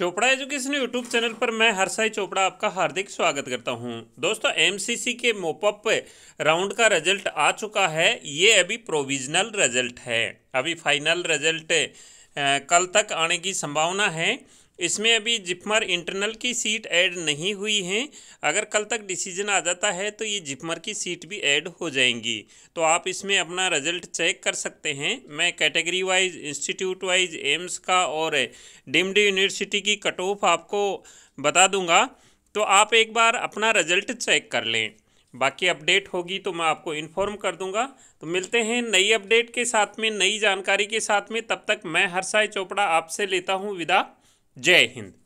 Chopra education YouTube channel पर मैं हर्षाय चोपड़ा आपका हार्दिक स्वागत करता हूं। दोस्तों, एमसीसी के मोपअप राउंड का रिजल्ट आ चुका है। ये अभी प्रोविजनल रिजल्ट है, अभी फाइनल रिजल्ट कल तक आने की संभावना है। इसमें अभी जिपमर इंटरनल की सीट ऐड नहीं हुई है। अगर कल तक डिसीजन आ जाता है तो ये जिपमर की सीट भी ऐड हो जाएंगी, तो आप इसमें अपना रिजल्ट चेक कर सकते हैं। मैं category wise, institute wise, AIIMS का और डीम्ड यूनिवर्सिटी की कट ऑफ आपको बता दूंगा, तो आप एक बार अपना रिजल्ट चेक कर लें। बाकी अपडेट होगी तो मैं आपको इन्फॉर्म कर दूंगा। तो मिलते हैं नई अपडेट के साथ में, नई जानकारी के साथ में। तब तक मैं हर्षाय चोपड़ा आपसे लेता हूँ विदा। जय हिंद।